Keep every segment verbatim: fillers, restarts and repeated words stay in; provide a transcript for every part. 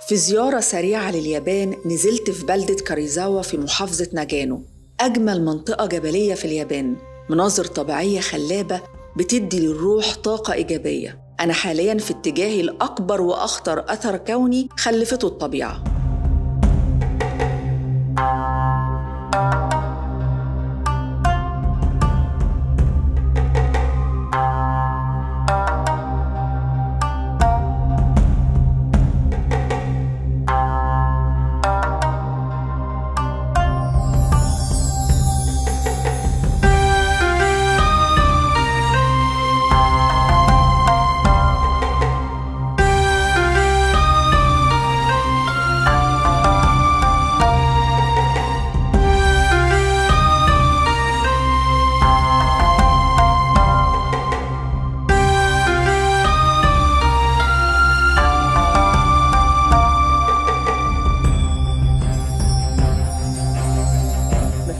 في زيارة سريعة لليابان نزلت في بلدة كارويزاوا في محافظة ناغانو، أجمل منطقة جبلية في اليابان، مناظر طبيعية خلابة بتدي للروح طاقة إيجابية. أنا حالياً في اتجاهي الأكبر وأخطر أثر كوني خلفته الطبيعة.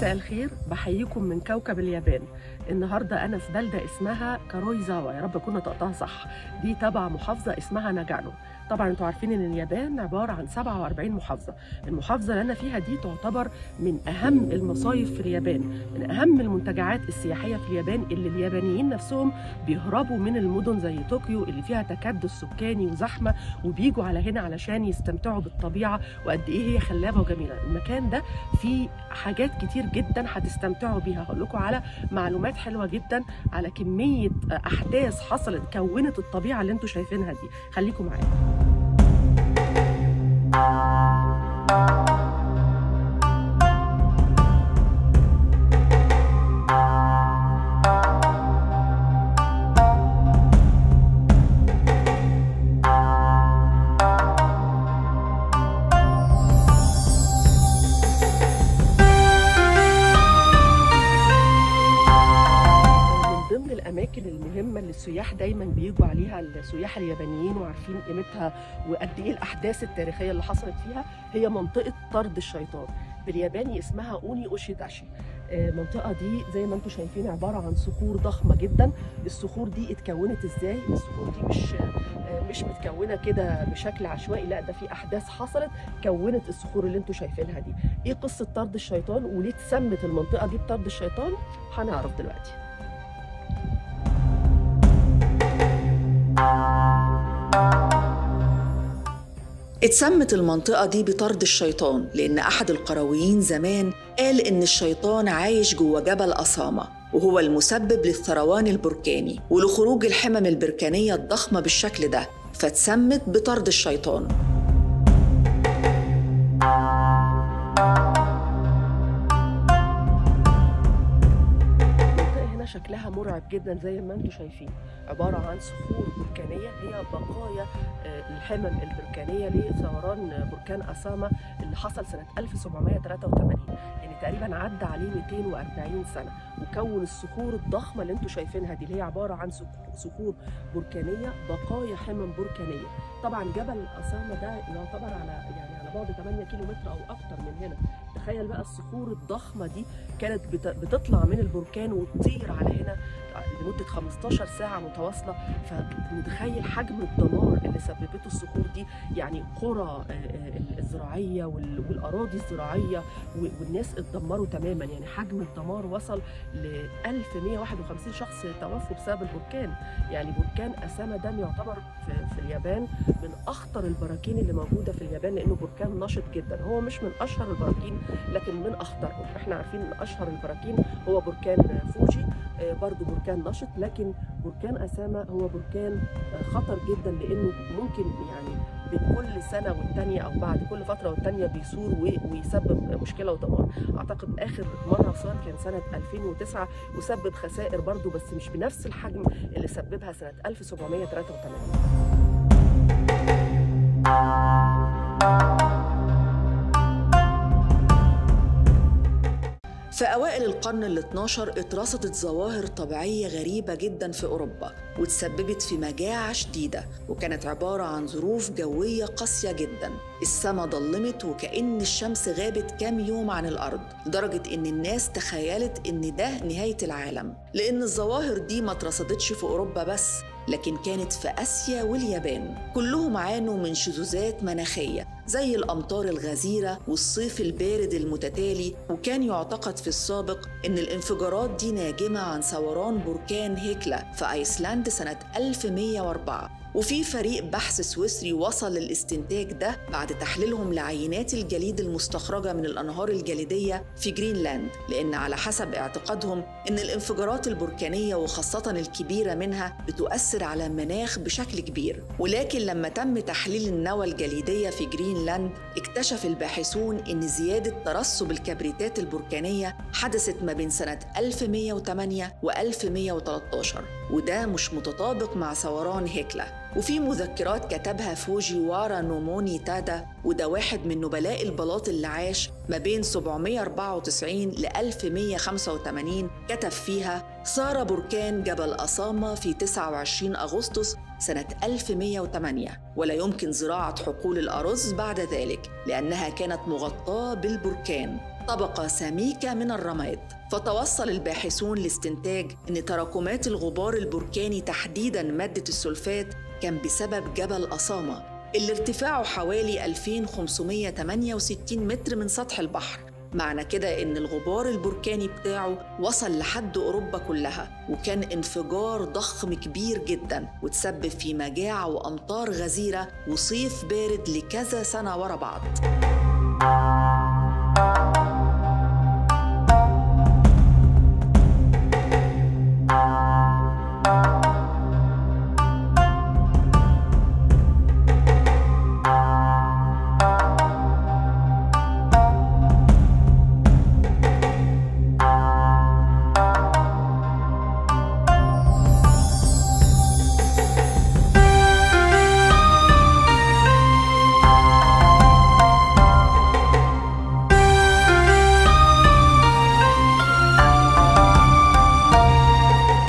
الخير، بحييكم من كوكب اليابان. النهارده انا في بلده اسمها كارويزاوا، يا رب اكون نطقتها صح، دي تبع محافظه اسمها ناغانو. طبعا انتوا عارفين ان اليابان عباره عن سبعة وأربعين محافظه، المحافظه اللي انا فيها دي تعتبر من اهم المصايف في اليابان، من اهم المنتجعات السياحيه في اليابان اللي اليابانيين نفسهم بيهربوا من المدن زي طوكيو اللي فيها تكدس سكاني وزحمه، وبيجوا على هنا علشان يستمتعوا بالطبيعه وقد ايه هي خلابه وجميله. المكان ده فيه حاجات كتير جدا هتستمتعوا بيها، هقول لكم على معلومات حلوه جدا على كميه احداث حصلت كونت الطبيعه اللي انتوا شايفينها دي، خليكم معايا. المهمة اللي السياح دايما بيجوا عليها السياح اليابانيين وعارفين قيمتها وقد ايه الاحداث التاريخيه اللي حصلت فيها، هي منطقه طرد الشيطان، بالياباني اسمها أوني أوشيداشي. المنطقه دي زي ما انتم شايفين عباره عن صخور ضخمه جدا. الصخور دي اتكونت ازاي؟ الصخور دي مش مش متكونه كده بشكل عشوائي، لا ده في احداث حصلت كونت الصخور اللي انتم شايفينها دي. ايه قصه طرد الشيطان وليه اتسمت المنطقه دي بطرد الشيطان؟ هنعرف دلوقتي. اتسمت المنطقة دي بطرد الشيطان لأن أحد القرويين زمان قال إن الشيطان عايش جوه جبل أساما، وهو المسبب للثروان البركاني ولخروج الحمم البركانية الضخمة بالشكل ده، فاتسمت بطرد الشيطان. شكلها مرعب جدا زي ما انتم شايفين، عباره عن صخور بركانيه هي بقايا الحمم البركانيه لثوران بركان اساما اللي حصل سنه ألف وسبعمية وتلاتة وتمانين، يعني تقريبا عدى عليه ميتين وأربعين سنه، وكون الصخور الضخمه اللي انتم شايفينها دي اللي هي عباره عن صخور بركانيه بقايا حمم بركانيه. طبعا جبل اساما ده يعتبر على يعني على بعد تمانية كيلو متر او اكتر من هنا. تخيل بقى الصخور الضخمه دي كانت بتطلع من البركان وتطير على هنا لمده خمستاشر ساعه متواصله، فمتخيل حجم الدمار اللي سببته الصخور دي، يعني قرى الزراعيه والاراضي الزراعيه والناس اتدمروا تماما، يعني حجم الدمار وصل ل ألف ومية وواحد وخمسين شخص توفوا بسبب البركان. يعني بركان اساما ده يعتبر في اليابان من اخطر البراكين اللي موجوده في اليابان لانه بركان نشط جدا، هو مش من اشهر البراكين لكن من اخطرهم. احنا عارفين ان اشهر البراكين هو بركان فوجي، برضو بركان نشط، لكن بركان اساما هو بركان خطر جدا لانه ممكن يعني بين كل سنه والثانيه او بعد كل فتره والثانيه بيثور ويسبب مشكله ودمار. اعتقد اخر مره صار كان سنه ألفين وتسعة وسبب خسائر برضو بس مش بنفس الحجم اللي سببها سنه ألف وسبعمية وتلاتة وتمانين. في أوائل القرن الاتناشر اترصدت ظواهر طبيعية غريبة جداً في أوروبا وتسببت في مجاعة شديدة، وكانت عبارة عن ظروف جوية قاسية جداً. السما ضلمت وكأن الشمس غابت كام يوم عن الأرض، لدرجة إن الناس تخيلت إن ده نهاية العالم، لأن الظواهر دي ما اترصدتش في أوروبا بس، لكن كانت في آسيا واليابان. كلهم عانوا من شذوذات مناخية زي الأمطار الغزيرة والصيف البارد المتتالي، وكان يعتقد في السابق إن الانفجارات دي ناجمة عن ثوران بركان هيكلا في أيسلند سنة ألف ومئة وأربعة. وفي فريق بحث سويسري وصل للاستنتاج ده بعد تحليلهم لعينات الجليد المستخرجة من الأنهار الجليدية في جرينلاند، لأن على حسب اعتقادهم إن الانفجارات البركانية وخاصة الكبيرة منها بتؤثر على المناخ بشكل كبير. ولكن لما تم تحليل النوى الجليدية في جرينلاند اكتشف الباحثون إن زيادة ترسب الكبريتات البركانية حدثت ما بين سنة ألف ومئة وثمانية و ألف ومئة وثلاثة عشر، وده مش متطابق مع ثوران هيكلا. وفي مذكرات كتبها فوجي وارا نوموني تادا، وده واحد من نبلاء البلاط اللي عاش ما بين سبعمئة وأربعة وتسعين ل ألف ومئة وخمسة وثمانين، كتب فيها: صار بركان جبل أساما في تسعة وعشرين أغسطس سنة ألف ومئة وثمانية، ولا يمكن زراعة حقول الأرز بعد ذلك لأنها كانت مغطاة بالبركان، طبقة سميكة من الرماد. فتوصل الباحثون لاستنتاج أن تراكمات الغبار البركاني تحديداً مادة السلفات كان بسبب جبل أساما اللي ارتفاعه حوالي ألفين وخمسمئة وثمانية وستين متر من سطح البحر. معنى كده إن الغبار البركاني بتاعه وصل لحد أوروبا كلها، وكان انفجار ضخم كبير جداً وتسبب في مجاعة وأمطار غزيرة وصيف بارد لكذا سنة ورا بعض.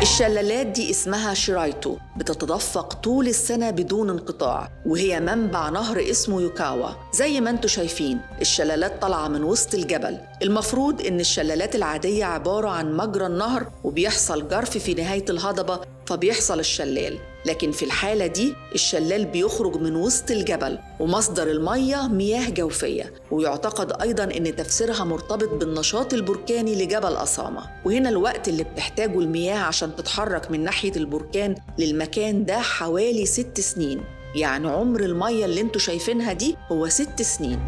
الشلالات دي اسمها شيرايتو، بتتدفق طول السنة بدون انقطاع، وهي منبع نهر اسمه يوكاوا. زي ما انتوا شايفين الشلالات طالعة من وسط الجبل. المفروض ان الشلالات العادية عبارة عن مجرى النهر وبيحصل جرف في نهاية الهضبة فبيحصل الشلال، لكن في الحالة دي الشلال بيخرج من وسط الجبل ومصدر المية مياه جوفية. ويعتقد أيضاً أن تفسيرها مرتبط بالنشاط البركاني لجبل أساما، وهنا الوقت اللي بتحتاجه المياه عشان تتحرك من ناحية البركان للمكان ده حوالي ست سنين، يعني عمر المية اللي انتوا شايفينها دي هو ست سنين.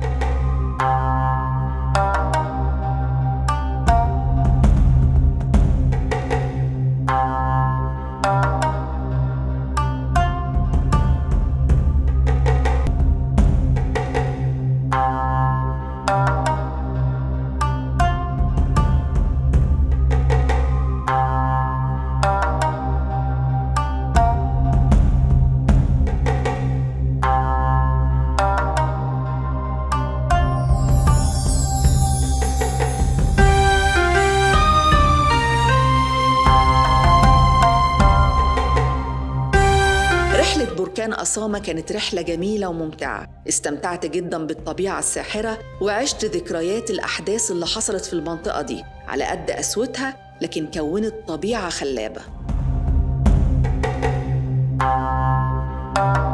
بركان أساما كانت رحلة جميلة وممتعة، استمتعت جداً بالطبيعة الساحرة وعشت ذكريات الأحداث اللي حصلت في المنطقة دي على قد قسوتها، لكن كونت طبيعة خلابة.